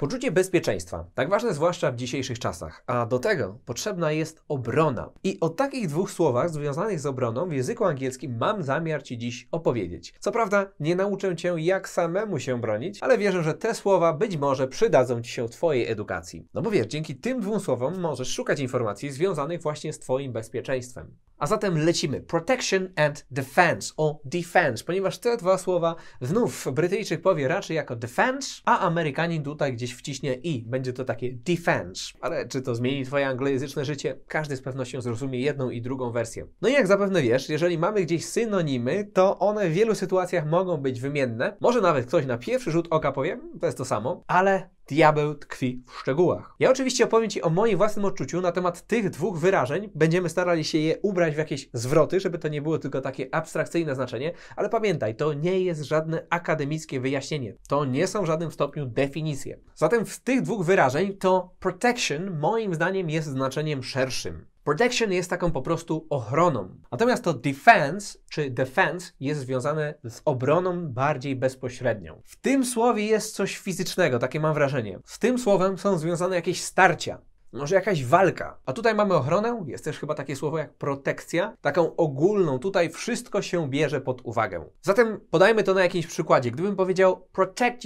Poczucie bezpieczeństwa, tak ważne zwłaszcza w dzisiejszych czasach, a do tego potrzebna jest obrona. I o takich dwóch słowach związanych z obroną w języku angielskim mam zamiar Ci dziś opowiedzieć. Co prawda nie nauczę Cię, jak samemu się bronić, ale wierzę, że te słowa być może przydadzą Ci się w Twojej edukacji. No bo wiesz, dzięki tym dwóm słowom możesz szukać informacji związanych właśnie z Twoim bezpieczeństwem. A zatem lecimy. Protection and defense, o defense, ponieważ te dwa słowa znów Brytyjczyk powie raczej jako defense, a Amerykanin tutaj gdzieś wciśnie i. Będzie to takie defense. Ale czy to zmieni Twoje anglojęzyczne życie? Każdy z pewnością zrozumie jedną i drugą wersję. No i jak zapewne wiesz, jeżeli mamy gdzieś synonimy, to one w wielu sytuacjach mogą być wymienne. Może nawet ktoś na pierwszy rzut oka powie, to jest to samo, ale diabeł tkwi w szczegółach. Ja oczywiście opowiem Ci o moim własnym odczuciu na temat tych dwóch wyrażeń. Będziemy starali się je ubrać w jakieś zwroty, żeby to nie było tylko takie abstrakcyjne znaczenie, ale pamiętaj, to nie jest żadne akademickie wyjaśnienie. To nie są w żadnym stopniu definicje. Zatem z tych dwóch wyrażeń to protection moim zdaniem jest znaczeniem szerszym. Protection jest taką po prostu ochroną. Natomiast to defense czy defense jest związane z obroną bardziej bezpośrednią. W tym słowie jest coś fizycznego, takie mam wrażenie. Z tym słowem są związane jakieś starcia. Może jakaś walka. A tutaj mamy ochronę, jest też chyba takie słowo jak protekcja, taką ogólną. Tutaj wszystko się bierze pod uwagę. Zatem podajmy to na jakimś przykładzie. Gdybym powiedział protect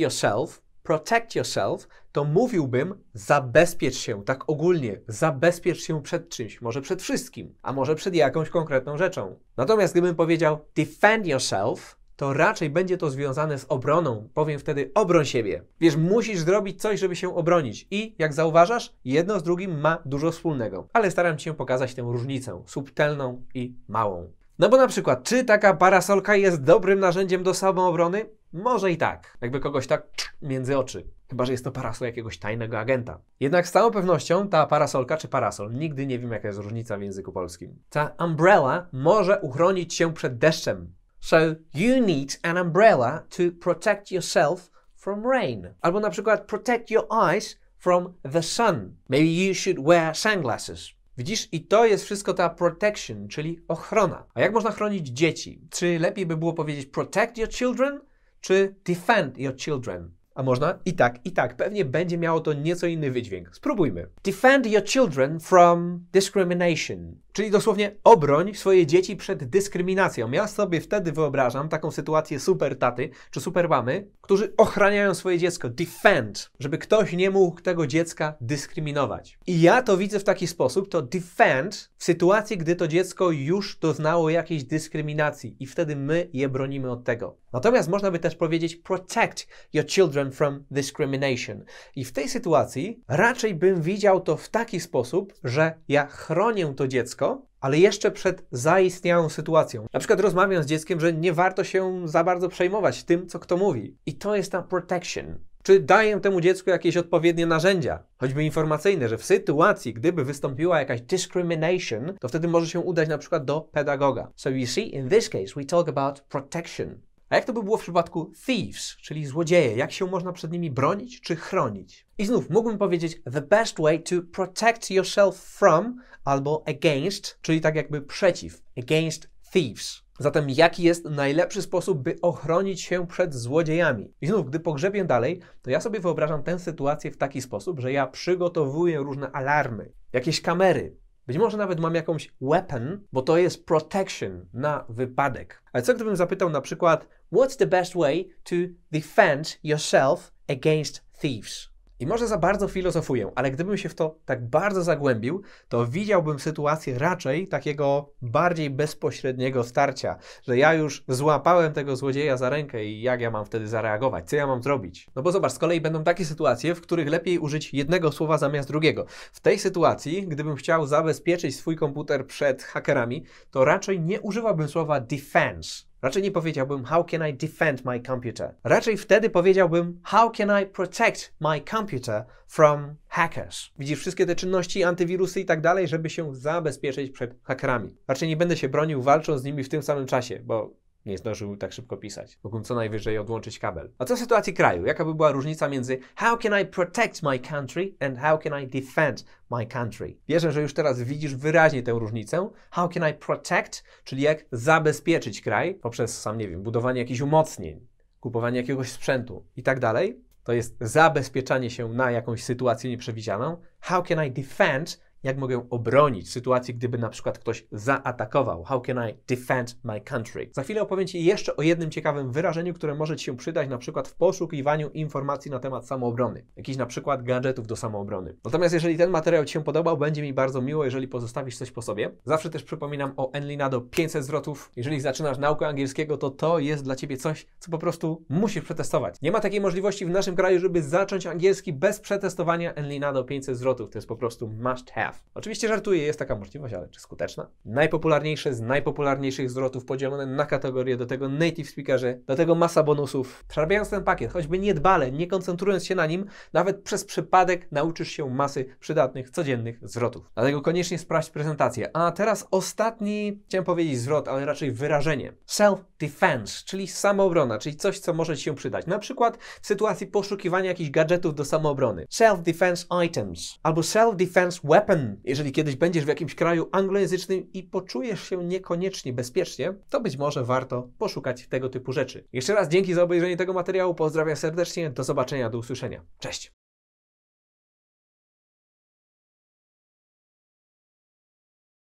yourself, to mówiłbym zabezpiecz się, tak ogólnie, zabezpiecz się przed czymś, może przed wszystkim, a może przed jakąś konkretną rzeczą. Natomiast gdybym powiedział defend yourself, to raczej będzie to związane z obroną. Powiem wtedy obroń siebie. Wiesz, musisz zrobić coś, żeby się obronić i, jak zauważasz, jedno z drugim ma dużo wspólnego. Ale staram się pokazać tę różnicę, subtelną i małą. No bo na przykład, czy taka parasolka jest dobrym narzędziem do samoobrony? Może i tak. Jakby kogoś tak między oczy. Chyba że jest to parasol jakiegoś tajnego agenta. Jednak z całą pewnością ta parasolka czy parasol, nigdy nie wiem jaka jest różnica w języku polskim. Ta umbrella może uchronić się przed deszczem. So you need an umbrella to protect yourself from rain. Albo na przykład protect your eyes from the sun. Maybe you should wear sunglasses. Widzisz, i to jest wszystko ta protection, czyli ochrona. A jak można chronić dzieci? Czy lepiej by było powiedzieć protect your children, czy defend your children? A można i tak, pewnie będzie miało to nieco inny wydźwięk. Spróbujmy. Defend your children from discrimination. Czyli dosłownie obroń swoje dzieci przed dyskryminacją. Ja sobie wtedy wyobrażam taką sytuację super taty czy super mamy, którzy ochraniają swoje dziecko. Defend. Żeby ktoś nie mógł tego dziecka dyskryminować. I ja to widzę w taki sposób, to defend w sytuacji, gdy to dziecko już doznało jakiejś dyskryminacji i wtedy my je bronimy od tego. Natomiast można by też powiedzieć protect your children from discrimination. I w tej sytuacji raczej bym widział to w taki sposób, że ja chronię to dziecko, ale jeszcze przed zaistniałą sytuacją. Na przykład rozmawiam z dzieckiem, że nie warto się za bardzo przejmować tym, co kto mówi. I to jest ta protection. Czy daję temu dziecku jakieś odpowiednie narzędzia, choćby informacyjne, że w sytuacji, gdyby wystąpiła jakaś discrimination, to wtedy może się udać na przykład do pedagoga. So you see, in this case we talk about protection. A jak to by było w przypadku thieves, czyli złodzieje? Jak się można przed nimi bronić czy chronić? I znów mógłbym powiedzieć the best way to protect yourself from albo against, czyli tak jakby przeciw, against thieves. Zatem jaki jest najlepszy sposób, by ochronić się przed złodziejami? I znów, gdy pogrzebię dalej, to ja sobie wyobrażam tę sytuację w taki sposób, że ja przygotowuję różne alarmy, jakieś kamery. Być może nawet mam jakąś weapon, bo to jest protection na wypadek. Ale co gdybym zapytał na przykład what's the best way to defend yourself against thieves? I może za bardzo filozofuję, ale gdybym się w to tak bardzo zagłębił, to widziałbym sytuację raczej takiego bardziej bezpośredniego starcia, że ja już złapałem tego złodzieja za rękę i jak ja mam wtedy zareagować, co ja mam zrobić? No bo zobacz, z kolei będą takie sytuacje, w których lepiej użyć jednego słowa zamiast drugiego. W tej sytuacji, gdybym chciał zabezpieczyć swój komputer przed hakerami, to raczej nie używałbym słowa defense. Raczej nie powiedziałbym how can I defend my computer. Raczej wtedy powiedziałbym how can I protect my computer from hackers. Widzisz wszystkie te czynności, antywirusy i tak dalej, żeby się zabezpieczyć przed hakerami. Raczej nie będę się bronił walcząc z nimi w tym samym czasie, bo nie zdążył tak szybko pisać. Mógłbym co najwyżej odłączyć kabel. A co w sytuacji kraju? Jaka by była różnica między how can I protect my country and how can I defend my country? Wierzę, że już teraz widzisz wyraźnie tę różnicę. How can I protect, czyli jak zabezpieczyć kraj poprzez, sam nie wiem, budowanie jakichś umocnień, kupowanie jakiegoś sprzętu i tak dalej. to jest zabezpieczanie się na jakąś sytuację nieprzewidzianą. How can I defend? Jak mogę obronić sytuację, gdyby na przykład ktoś zaatakował? How can I defend my country? Za chwilę opowiem Ci jeszcze o jednym ciekawym wyrażeniu, które może Ci się przydać na przykład w poszukiwaniu informacji na temat samoobrony. Jakichś na przykład gadżetów do samoobrony. Natomiast jeżeli ten materiał Ci się podobał, będzie mi bardzo miło, jeżeli pozostawisz coś po sobie. Zawsze też przypominam o Enlinado 500 zwrotów. Jeżeli zaczynasz naukę angielskiego, to jest dla Ciebie coś, co po prostu musisz przetestować. Nie ma takiej możliwości w naszym kraju, żeby zacząć angielski bez przetestowania Enlinado 500 zwrotów. To jest po prostu must have. Oczywiście żartuję, jest taka możliwość, ale czy skuteczna? Najpopularniejsze z najpopularniejszych zwrotów podzielone na kategorie, do tego native speakerzy, do tego masa bonusów. Przerabiając ten pakiet, choćby niedbale, nie koncentrując się na nim, nawet przez przypadek nauczysz się masy przydatnych, codziennych zwrotów. Dlatego koniecznie sprawdź prezentację. A teraz ostatni, chciałem powiedzieć zwrot, ale raczej wyrażenie. Self-defense, czyli samoobrona, czyli coś, co może Ci się przydać. Na przykład w sytuacji poszukiwania jakichś gadżetów do samoobrony. Self-defense items albo self-defense weapons. Jeżeli kiedyś będziesz w jakimś kraju anglojęzycznym i poczujesz się niekoniecznie bezpiecznie, to być może warto poszukać tego typu rzeczy. Jeszcze raz dzięki za obejrzenie tego materiału, pozdrawiam serdecznie, do zobaczenia, do usłyszenia. Cześć!